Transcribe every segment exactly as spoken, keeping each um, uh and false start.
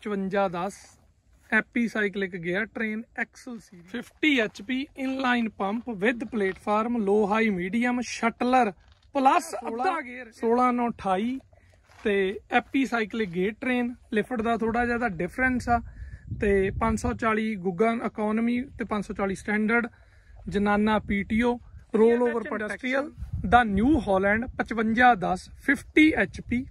पचवंजा दस happy cyclic gear train axle C fifty H P inline pump with platform low high medium shuttler plus अद्धा gear सोलह नौ अठाई तो happy cyclic gear train lift का थोड़ा जिहा difference आ तो पाँच सौ चाली गुगा इकोनमी तो पाँच सौ चाली स्टैंडर्ड जनाना P T O roll over industrial the New Holland पचवंजा दस फिफ्टी एच पी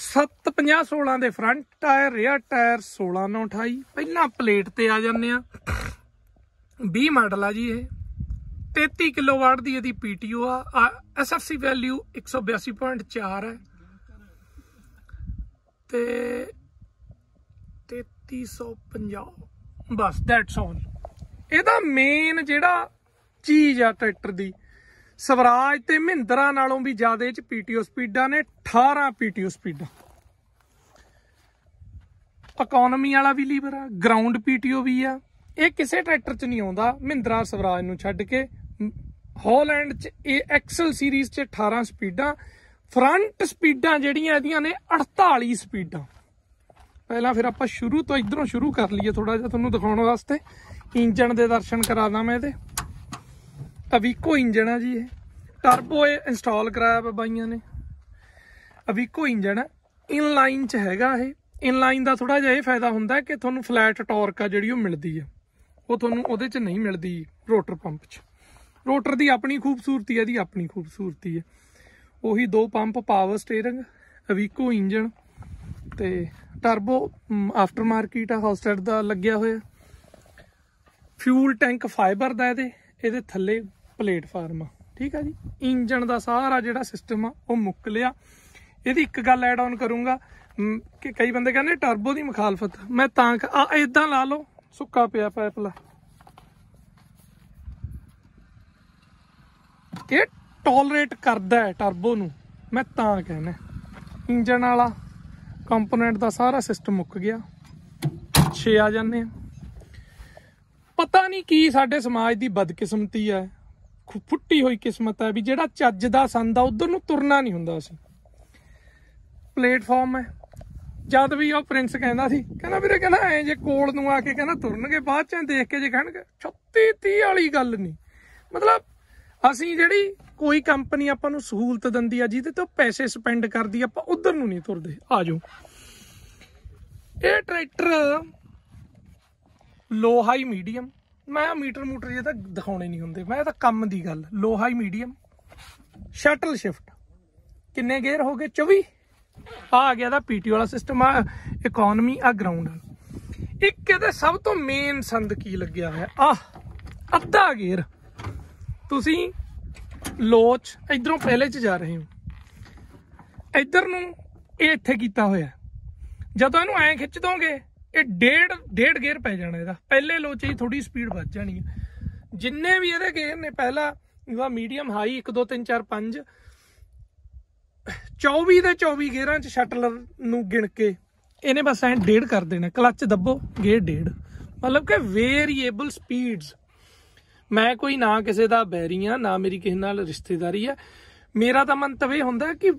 सत्त पाँ सोलह के फ्रंट टायर रेयर टायर सोलह नौ अठाई पहला प्लेट पर आ जाने बीस मॉडल आ जी ये तेती किलो वाट की यदि पी टी ओ आ एस एफ सी वैल्यू एक सौ बयासी पॉइंट चार है तो तेती सौ पंजाह बस दैट्स ऑल। यदा मेन जिहड़ा चीज़ आ ट्रैक्टर की स्वराज ते महिंद्रा नालों भी ज्यादा पीटीओ स्पीडा ने अठारह पीटीओ स्पीडा इकोनॉमी वाला भी लीवर आ ग्राउंड पीटीओ भी आ यह किसी ट्रैक्टर च नहीं आता महिंद्रा स्वराज नूं छड्ड के हॉलैंड च एक्सल सीरीज च अठारह स्पीडा फ्रंट स्पीडा जिहड़ियां इहदियां ने अड़ताली स्पीडा। पहला फिर आप शुरू तो इधरों शुरू कर लीए थोड़ा जिहा तुहानूं दिखाउण वास्ते इंजन दे दर्शन करा दां मैं ते अवीको इंजन है जी ये टर्बो इंस्टॉल कराया वा बाइया ने अवीको इंजन है इनलाइन च हैगा ये इनलाइन का थोड़ा जिहा फायदा हुंदा है कि तुहानूं फ्लैट टॉर्क आ जिहड़ी मिलती है वो तुहानूं उहदे च नहीं मिलती रोटर पंप च रोटर की अपनी खूबसूरती है जी अपनी खूबसूरती है उही दो पंप पावर स्टेयरिंग अवीको इंजन तो टर्बो आफ्टर मार्केट आ हॉस्टेड का लग्या होया फ्यूल टैंक फाइबर का ये ये थले प्लेटफार्म ठीक है जी इंजन का सारा जो सिस्टम आ मुक लिया। यदि एक गल ऐड ऑन करूँगा कि कई बंदे कहने टर्बो की मुखालफत मैं इदा ला लो सुक्का पिया पैप ला ये टॉलरेट करता है टर्बो नूं मैं तां कहना इंजन वाला कंपोनेंट का सारा सिस्टम मुक गया छे आ जाने पता नहीं की साडे समाज की बदकिस्मती है फुट्टी हुई किस्मत है भी जिहड़ा चज दा संदा उधर नूं तुरना नहीं हुंदा सी प्लेटफॉर्म है जद भी वह प्रिंस कहता सी कहना वीरे कहना ऐ जे कोल नूं आके कहना तुरनगे बाद च देख के जे कहणगे छत्ती तीह वाली गल नहीं मतलब असीं जिहड़ी कोई कंपनी आपां नूं सहूलत दिंदी आ जिहदे तो पैसे स्पेंड करदी आपां उधर नूं नहीं तुरदे। आ जाओ ये ट्रैक्टर लो हाई मीडियम मैं मीटर मूटर जो दिखाने नहीं होंगे मैं तो कम की गल low high medium shuttle shift किन्ने गेयर हो गए चौबी आ गया था पीटी वाला सिस्टम आ इकोनमी आ ग्राउंड वाला एक ये सब तो मेन संद की लग्या है आह अद्धा गेयर तुसीं लोच इधरों पहले च जा रहे हो इधर नूं ये इत्थे कीता होया जदों इहनूं ऐ खिच दोगे ये डेढ़ डेढ़ गेयर पै जाना इहदा पहले लोचे ही थोड़ी स्पीड बच जानी है जिन्ने भी ये गेयर ने पहला मीडियम हाई एक दो तीन चार पंज चौबी के चौबी गेयर च शटलर नूं गिण के इन्हें बस ऐ डेढ़ कर देना क्लच दबो गेयर डेढ़ मतलब कि वेरीएबल स्पीड्स। मैं कोई ना किसी का बैरी हाँ ना मेरी किसी नाल रिश्तेदारी है मेरा तो मंतव यह होंदा कि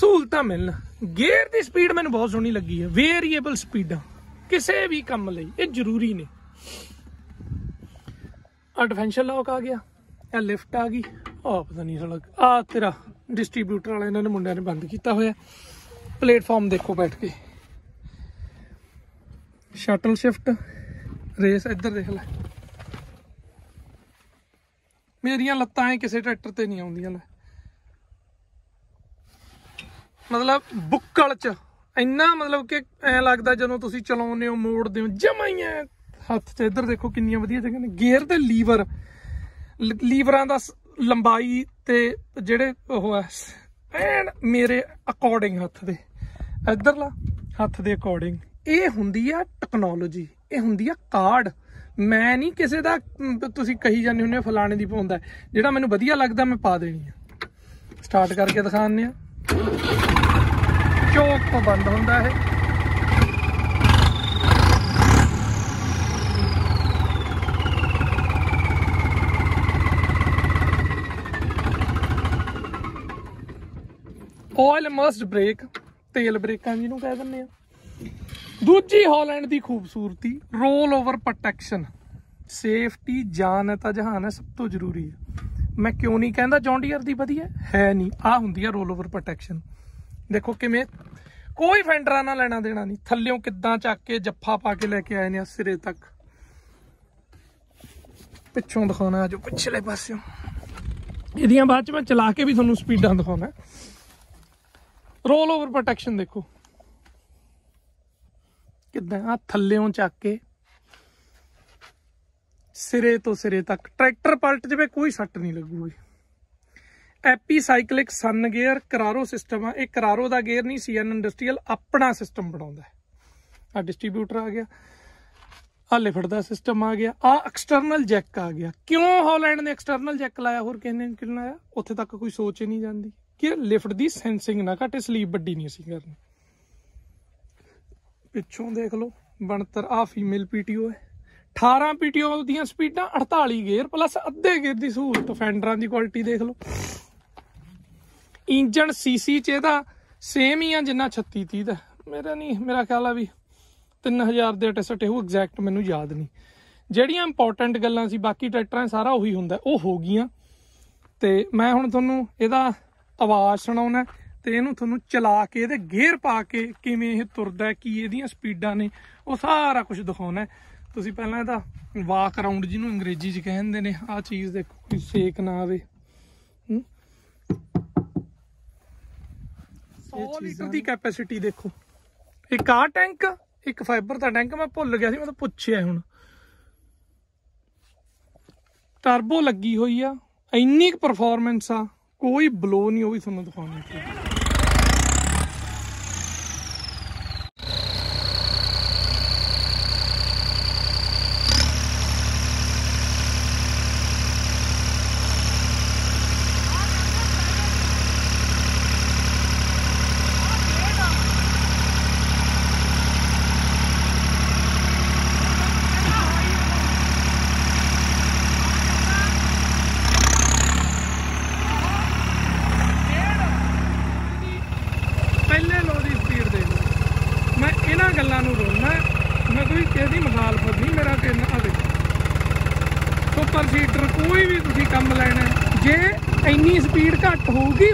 सहूलत मिलन गेयर की स्पीड मैनूं बहुत सोहनी लगी है वेरीएबल स्पीडा किसी भी काम लई ये जरूरी ने डिफेंशल लॉक आ गया लिफ्ट आ गई आ पता नहीं सड़क आ तेरा डिस्ट्रीब्यूटर वाले इन्होंने मुंडिया ने बंद किया होया प्लेटफॉर्म देखो बैठ के शटल शिफ्ट रेस इधर देख लै मेरिया लत्तां किसी ट्रैक्टर ते नहीं आउंदियां ने मतलब बुक्कल च इन्ना मतलब कि ऐ लगता जो तुम चलाने हो मोड़ते हो जमा ही है हथ च इधर देखो किन्नी वधिया जगह ने गेयर के लीवर लीवरां दा लंबाई ते जेड़े ओह एंड मेरे अकॉर्डिंग हथ दे इधरला हथ दे अकॉर्डिंग ये हुंदी आ टेक्नोलॉजी ये हुंदी आ कार्ड मैं नहीं किसी का तुसीं कही जाने हुंदे फलाने दी पाउंदा जिहड़ा मैनूं वधिया लगदा मैं पा देनी है स्टार्ट करके दिखाने आ चौक तो बंद होंदा है ऑयल मस्ट ब्रेक तेल ब्रेकां जिहनूं कह दिंदे आ दूजी हॉलैंड की खूबसूरती रोल ओवर प्रोटेक्शन, सेफ्टी जान है तो जहान है सब तो जरूरी है। मैं क्यों नहीं कहता जॉन डीयर की वधिया है, नहीं आ होंगी है रोल ओवर प्रोटेक्शन। देखो किमें कोई फेंडरा ना लेना देना नहीं, थल्यों किदा चक के जफ्फा पा के लेके आए ने सिरे तक। पिछों दिखाना जो पिछले पास्यों इहदियां बाद च मैं चला के भी तुहानूं स्पीडां दिखाना। रोल ओवर प्रोटेक्शन देखो किदा थल्यों चक के सिरे तो सिरे तक, ट्रैक्टर पलट जाए कोई सट नहीं लगूगी। Epicyclic sun gear Carraro system है, एक करारो का गेयर नहीं, सी एन इंडस्ट्रीयल अपना सिस्टम बनाता है। आ डिस्ट्रीब्यूटर आ गया, आ लिफट का सिस्टम आ गया, आ एक्सटरनल जैक आ गया। क्यों हॉलैंड ने एक्सटरनल जैक लाया, होर किसी ने क्यों लाया, उत्थे तक कोई सोच ही नहीं जाती कि लिफट की सेंसिंग ना घटे, स्लीप वड्डी नहीं सी करनी। पिछों देख लो बनतर आ फीमेल पीटीओ है, अठारह पीटीओ दीयां स्पीडां, अड़ताली गेयर प्लस अद्धे गेयर की सहूलत। फेंडरां की क्वालिटी देख लो, इंजन सीसी च इहदा सेम ही आ जिन्ना छत्ती तीह दा, मेरा नहीं मेरा ख्याल आ भी तीन हज़ार दे अटे सटे हो, एग्जैक्ट मैनूं याद नहीं। जिहड़ियां इंपोर्टेंट गल्लां सी बाकी ट्रैक्टरां सारा उही हुंदा ओह हो गईयां। ते मैं हुण तुहानूं इहदा आवाज़ सुणाउणा ते इहनूं तुहानूं चला के इहदे गेयर पा के किवें इह तुरदा, की इहदीयां स्पीडां ने ओह सारा कुछ दिखाउणा। तुसीं पहलां इहदा वाक अराउंड जिहनूं अंग्रेजी च कहिंदे ने, आह चीज़ देखो कोई सेक ना आवे। सौ लीटर की कैपेसिटी देखो, एक आ टैंक, एक फाइबर का टैंक, मैं भुल गया सी, मैं तो पूछिया हुण। टर्बो लगी हुई आ, इन्नी परफॉर्मेंस आ, कोई ब्लो नहीं, वो भी तुहानूं दिखाउणा।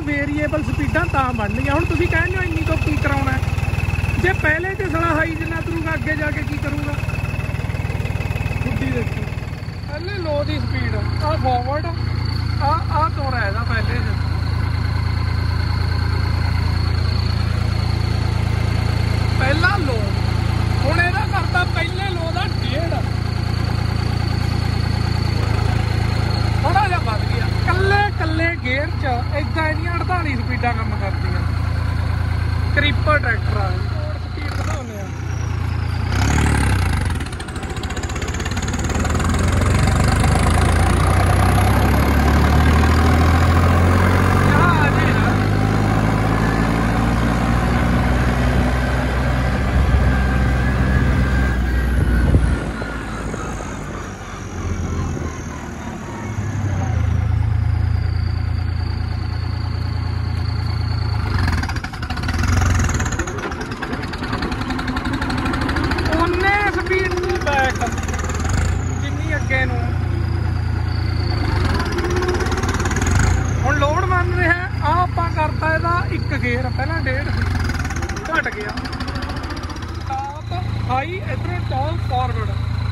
वेरिएबल स्पीडा बढ़निया हम कहने इन्नी तो की कराना है, जे पहले तो सड़ा हाई जिन्ना करूँगा अगे जाके की करूँगा। देखो पहले लो की स्पीड आ फॉरवर्ड आ आ तोड़ा है पहले से। पहला लो हम यदा करता पहले लो का डेढ़ थोड़ा जहा बच गया, कले कले गेयर च इदा इन अड़ताली स्पीडा कम कर दी। क्रीपर ट्रैक्टर आ स्पीड बढ़ाने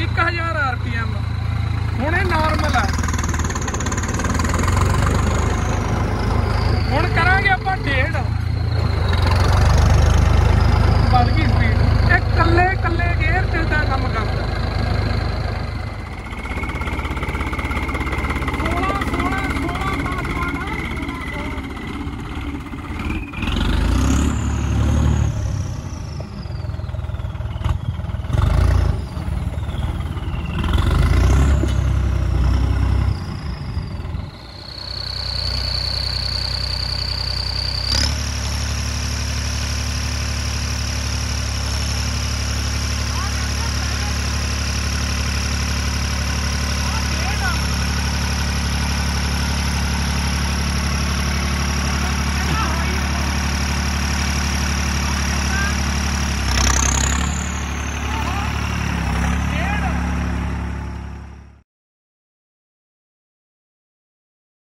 एक हज़ार आर पी एम हूँ नॉर्मल है।